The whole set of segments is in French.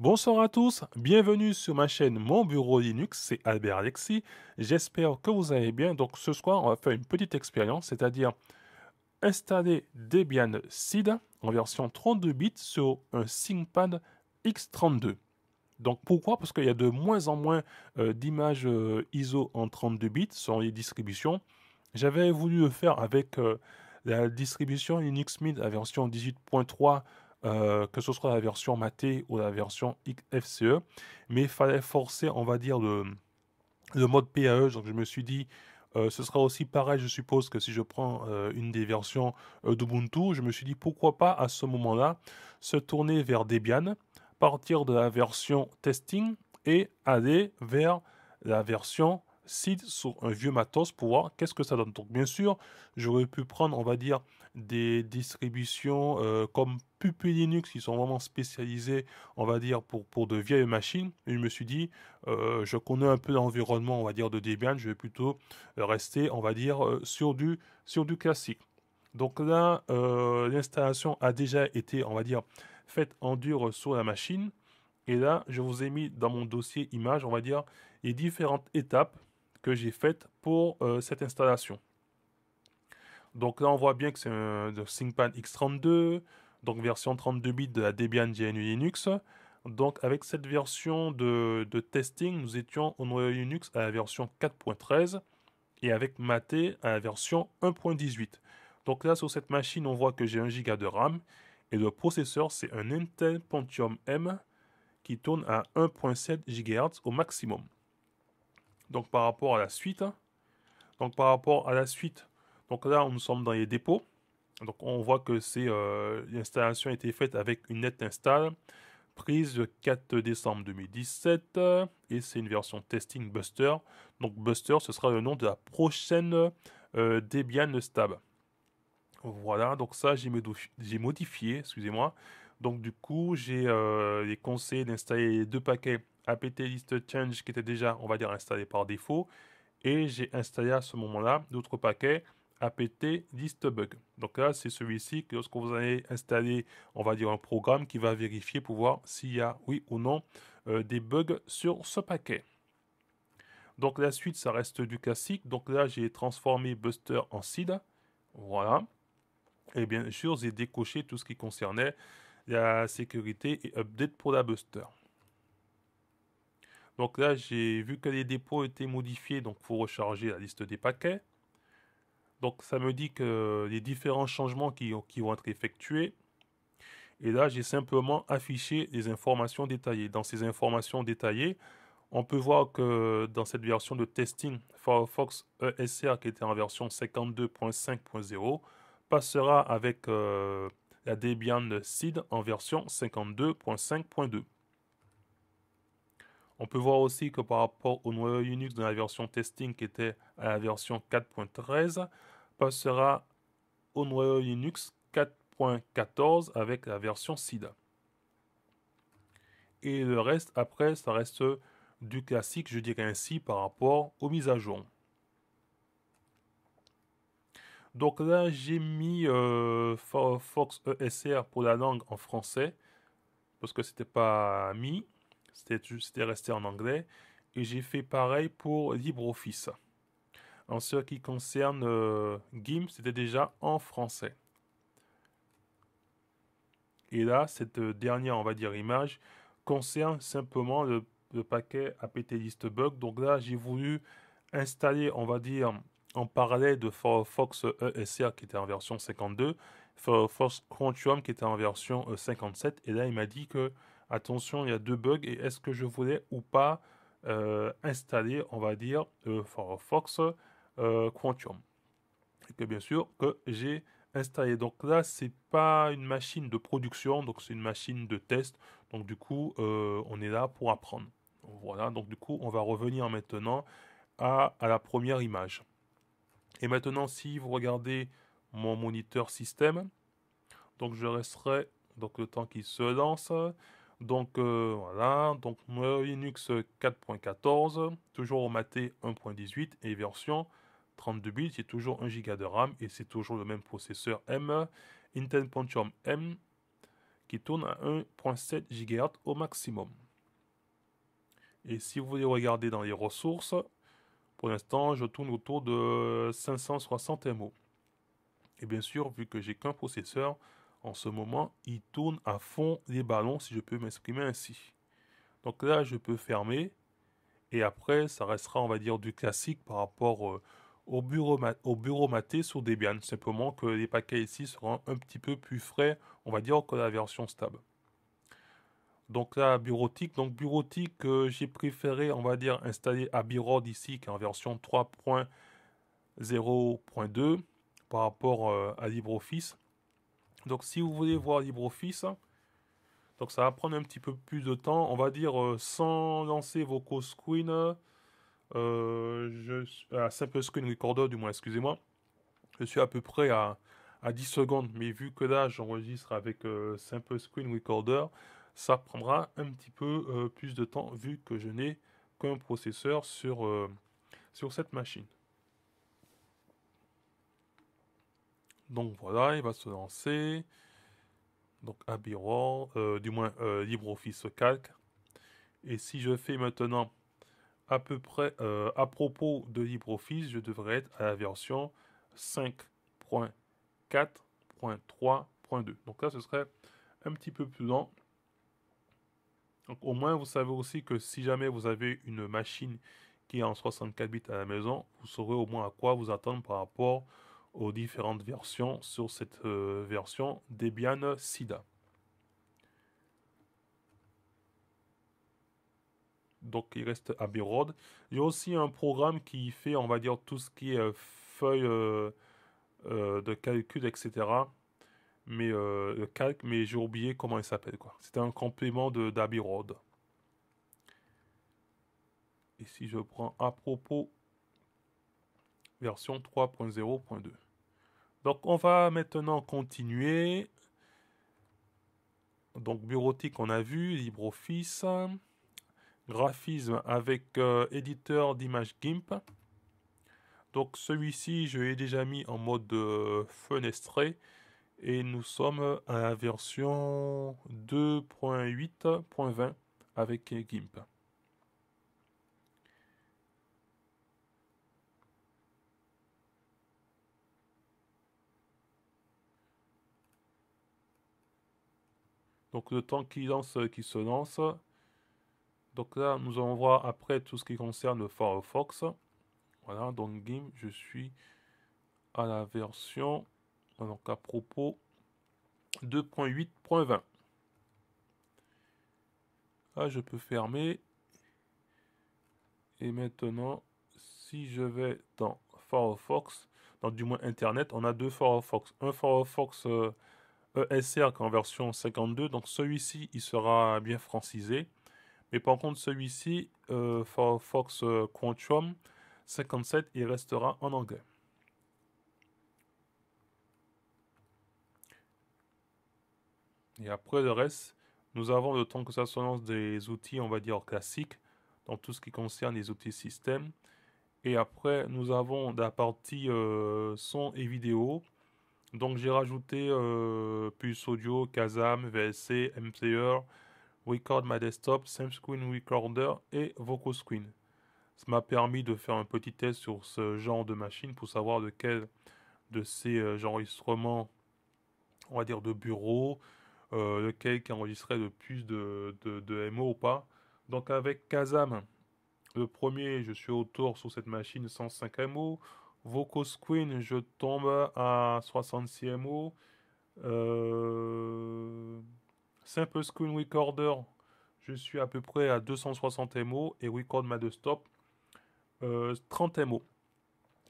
Bonsoir à tous, bienvenue sur ma chaîne Mon Bureau Linux, c'est Albert Alexis, j'espère que vous allez bien. Donc ce soir on va faire une petite expérience, c'est-à-dire installer Debian SID en version 32 bits sur un ThinkPad X32. Donc pourquoi? Parce qu'il y a de moins en moins d'images ISO en 32 bits sur les distributions. J'avais voulu le faire avec la distribution Linux Mint à version 18.3, que ce soit la version MATE ou la version XFCE, mais il fallait forcer, on va dire, le mode PAE. Donc je me suis dit, ce sera aussi pareil, je suppose, que si je prends une des versions d'Ubuntu. Je me suis dit, pourquoi pas à ce moment-là se tourner vers Debian, partir de la version testing et aller vers la version SID sur un vieux matos pour voir qu'est-ce que ça donne. Donc bien sûr, j'aurais pu prendre, on va dire, des distributions comme Puppy Linux qui sont vraiment spécialisées, on va dire, pour de vieilles machines. Et je me suis dit, je connais un peu l'environnement, on va dire, de Debian, je vais plutôt rester, on va dire, sur du classique. Donc là, l'installation a déjà été, on va dire, faite en dur sur la machine. Et là, je vous ai mis dans mon dossier image, on va dire, les différentes étapes que j'ai faites pour cette installation. Donc là, on voit bien que c'est un ThinkPad X32, donc version 32 bits de la Debian GNU Linux. Donc avec cette version de testing, nous étions au noyau Linux à la version 4.13 et avec Mate à la version 1.18. Donc là, sur cette machine, on voit que j'ai 1 Go de RAM et le processeur, c'est un Intel Pentium M qui tourne à 1.7 GHz au maximum. Donc par rapport à la suite, donc là nous sommes dans les dépôts. Donc on voit que c'est l'installation a été faite avec une net install prise le 4 décembre 2017 et c'est une version testing Buster. Donc Buster, ce sera le nom de la prochaine Debian Stab. Voilà, donc ça j'ai modifié, excusez-moi. Donc du coup, j'ai les conseils d'installer les deux paquets apt-list-change qui étaient déjà, on va dire, installés par défaut. Et j'ai installé à ce moment-là d'autres paquets apt-list-bug. Donc là, c'est celui-ci que lorsque vous allez installer, on va dire, un programme qui va vérifier pour voir s'il y a, oui ou non, des bugs sur ce paquet. Donc la suite, ça reste du classique. Donc là, j'ai transformé Buster en SID. Voilà. Et bien sûr, j'ai décoché tout ce qui concernait la sécurité et update pour la Buster. Donc là, j'ai vu que les dépôts étaient modifiés, donc il faut recharger la liste des paquets. Donc ça me dit que les différents changements qui vont être effectués. Et là, j'ai simplement affiché les informations détaillées. Dans ces informations détaillées, on peut voir que dans cette version de testing, Firefox ESR, qui était en version 52.5.0, passera avec la Debian SID en version 52.5.2. On peut voir aussi que par rapport au noyau Linux dans la version testing qui était à la version 4.13, passera au noyau Linux 4.14 avec la version SID. Et le reste, après, ça reste du classique, je dirais ainsi, par rapport aux mises à jour. Donc là, j'ai mis Firefox ESR pour la langue en français, parce que c'était pas mis, c'était resté en anglais. Et j'ai fait pareil pour LibreOffice. En ce qui concerne GIMP, c'était déjà en français. Et là, cette dernière, on va dire, image, concerne simplement le paquet apt-list-bug. Donc là, j'ai voulu installer, on va dire, on parlait de Firefox ESR qui était en version 52, Firefox Quantum qui était en version 57. Et là, il m'a dit que, attention, il y a deux bugs. Et est-ce que je voulais ou pas installer, on va dire, Firefox Quantum. Et que bien sûr, que j'ai installé. Donc là, c'est pas une machine de production, donc c'est une machine de test. Donc du coup, on est là pour apprendre. Voilà, donc du coup, on va revenir maintenant à la première image. Et maintenant, si vous regardez mon moniteur système, donc je resterai, donc le temps qu'il se lance, donc voilà, donc Linux 4.14, toujours au maté 1.18 et version 32 bits, c'est toujours 1 Go de RAM et c'est toujours le même processeur M, Intel Pentium M, qui tourne à 1.7 GHz au maximum. Et si vous voulez regarder dans les ressources, pour l'instant je tourne autour de 560 MO. Et bien sûr, vu que j'ai qu'un processeur, en ce moment il tourne à fond les ballons, si je peux m'exprimer ainsi. Donc là je peux fermer, et après ça restera, on va dire, du classique par rapport au bureau maté sur Debian, simplement que les paquets ici seront un petit peu plus frais, on va dire, que la version stable. Donc là, bureautique. Donc bureautique, j'ai préféré, on va dire, installer Abiword ici, qui est en version 3.0.2 par rapport à LibreOffice. Donc si vous voulez voir LibreOffice, donc ça va prendre un petit peu plus de temps, on va dire, sans lancer VokoScreen. Simple Screen Recorder, du moins, excusez-moi. Je suis à peu près à 10 secondes, mais vu que là j'enregistre avec Simple Screen Recorder, ça prendra un petit peu plus de temps vu que je n'ai qu'un processeur sur cette machine. Donc voilà, il va se lancer. Donc Abiword, LibreOffice Calc. Et si je fais maintenant à peu près à propos de LibreOffice, je devrais être à la version 5.4.3.2. Donc là, ce serait un petit peu plus lent. Donc au moins, vous savez aussi que si jamais vous avez une machine qui est en 64 bits à la maison, vous saurez au moins à quoi vous attendre par rapport aux différentes versions sur cette version Debian SID. Donc il reste Abiword. Il y a aussi un programme qui fait, on va dire, tout ce qui est feuille de calcul, etc. Mais le calque, mais j'ai oublié comment il s'appelle, quoi. C'était un complément d'Abiword. Et si je prends à propos version 3.0.2. Donc on va maintenant continuer. Donc bureautique, on a vu, LibreOffice. Graphisme avec éditeur d'image GIMP. Donc celui-ci, je l'ai déjà mis en mode fenestré. Et nous sommes à la version 2.8.20 avec GIMP. Donc le temps qui se lance. Donc là, nous allons voir après tout ce qui concerne le Firefox. Voilà, donc GIMP, je suis à la version, donc à propos, 2.8.20. Là, je peux fermer. Et maintenant, si je vais dans Firefox, dans du moins Internet, on a deux Firefox. Un Firefox ESR qui est en version 52. Donc celui-ci, il sera bien francisé. Et par contre, celui-ci, Firefox Quantum 57, il restera en anglais. Et après le reste, nous avons le temps que ça se lance des outils, on va dire, classiques, dans tout ce qui concerne les outils système. Et après, nous avons la partie son et vidéo. Donc, j'ai rajouté Pulse audio, Kazam, VLC, MPlayer, Record My Desktop, Simple Screen Recorder et VokoScreen. Ça m'a permis de faire un petit test sur ce genre de machine pour savoir de quel de ces enregistrements, on va dire, de bureau, lequel qui enregistrait le plus de MO ou pas. Donc avec Kazam, le premier, je suis autour sur cette machine 105 MO. VokoScreen, je tombe à 66 MO. Simple Screen Recorder, je suis à peu près à 260 MO et Record My Desktop 30 MO.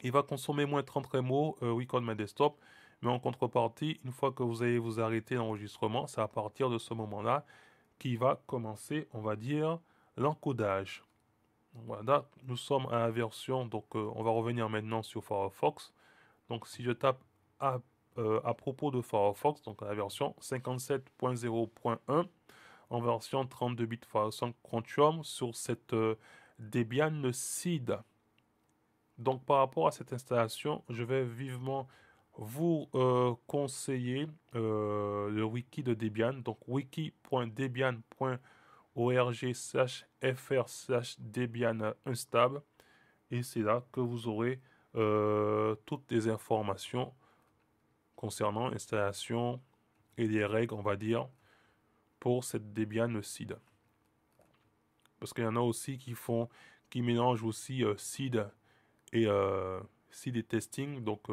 Il va consommer moins 30 MO Record My Desktop, mais en contrepartie, une fois que vous allez vous arrêter l'enregistrement, c'est à partir de ce moment-là qu'il va commencer, on va dire, l'encodage. Voilà, nous sommes à la version, donc on va revenir maintenant sur Firefox. Donc si je tape à propos de Firefox, donc à la version 57.0.1 en version 32 bits Firefox Quantum sur cette Debian SID. Donc par rapport à cette installation, je vais vivement vous conseiller le wiki de Debian, donc wiki.debian.org/fr/debian-instable, et c'est là que vous aurez toutes les informations concernant l'installation et les règles, on va dire, pour cette Debian SID. Parce qu'il y en a aussi qui mélangent aussi SID et testing. Donc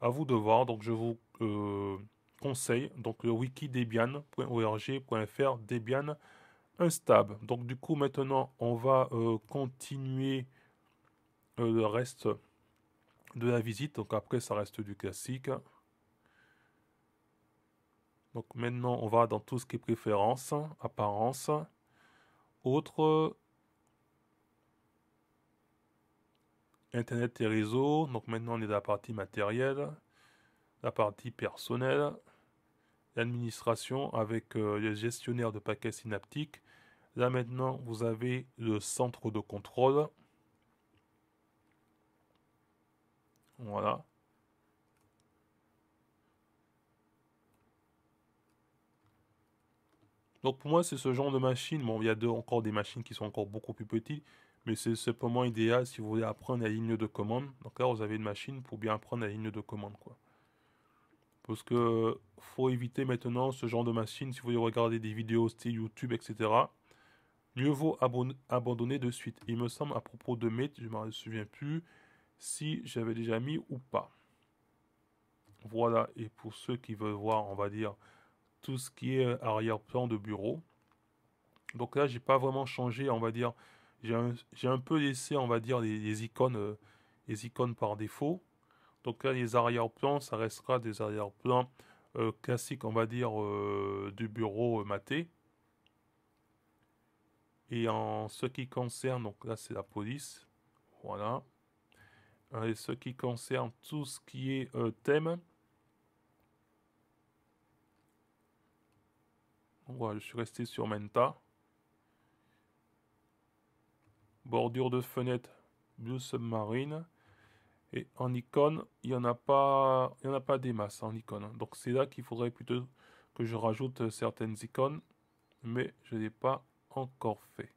à vous de voir. Donc je vous conseille donc le wiki debian.org/debian-instable. Donc du coup maintenant on va continuer le reste de la visite. Donc après ça reste du classique. Donc maintenant on va dans tout ce qui est préférences, apparence, autres, internet et réseau. Donc maintenant on est dans la partie matérielle, la partie personnelle, l'administration avec les gestionnaires de paquets synaptiques. Là maintenant vous avez le centre de contrôle. Voilà. Donc pour moi c'est ce genre de machine. Bon, il y a encore des machines qui sont encore beaucoup plus petites, mais c'est pour moi idéal si vous voulez apprendre la ligne de commande. Donc là vous avez une machine pour bien apprendre la ligne de commande, quoi. Parce que faut éviter maintenant ce genre de machine. Si vous voulez regarder des vidéos style YouTube, etc., mieux vaut abandonner de suite. Il me semble à propos de MATE, je ne me souviens plus si j'avais déjà mis ou pas. Voilà, et pour ceux qui veulent voir, on va dire, tout ce qui est arrière-plan de bureau. Donc là, j'ai pas vraiment changé, on va dire, j'ai un peu laissé, on va dire, les icônes par défaut. Donc là, les arrière-plans, ça restera des arrière-plans classiques, on va dire, du bureau maté. Et en ce qui concerne, donc là, c'est la police, voilà. Et ce qui concerne tout ce qui est thème, voilà, je suis resté sur Menta. Bordure de fenêtre, bleu submarine. Et en icône, il n'y en a pas des masses en icône. Donc c'est là qu'il faudrait plutôt que je rajoute certaines icônes, mais je ne l'ai pas encore fait.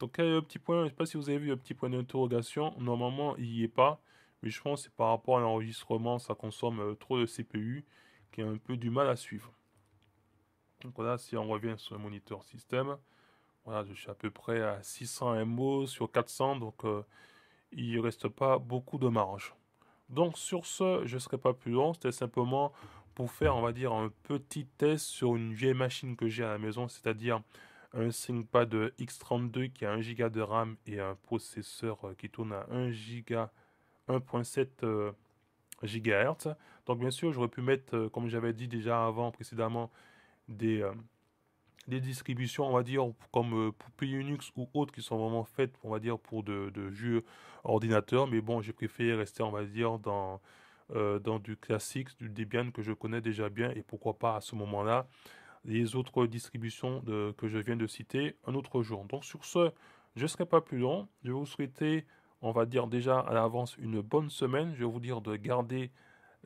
Donc là, le petit point, je ne sais pas si vous avez vu le petit point d'interrogation. Normalement, il n'y est pas. Mais je pense que c'est par rapport à l'enregistrement, ça consomme trop de CPU, qui a un peu du mal à suivre. Donc voilà, si on revient sur le moniteur système, voilà, je suis à peu près à 600 MO sur 400, donc il ne reste pas beaucoup de marge. Donc sur ce, je ne serai pas plus long, c'était simplement pour faire, on va dire, un petit test sur une vieille machine que j'ai à la maison, c'est-à-dire un ThinkPad X32 qui a 1 Go de RAM et un processeur qui tourne à 1,7 GHz. Donc bien sûr, j'aurais pu mettre, comme j'avais dit déjà précédemment, des distributions, on va dire, comme Puppy Linux ou autres qui sont vraiment faites, on va dire, pour de jeux ordinateurs. Mais bon, j'ai préféré rester, on va dire, dans du classique, du Debian que je connais déjà bien. Et pourquoi pas, à ce moment-là, les autres distributions que je viens de citer un autre jour. Donc sur ce, je ne serai pas plus long. Je vais vous souhaiter, on va dire déjà à l'avance, une bonne semaine. Je vais vous dire de garder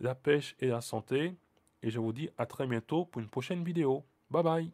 la pêche et la santé. Et je vous dis à très bientôt pour une prochaine vidéo. Bye bye.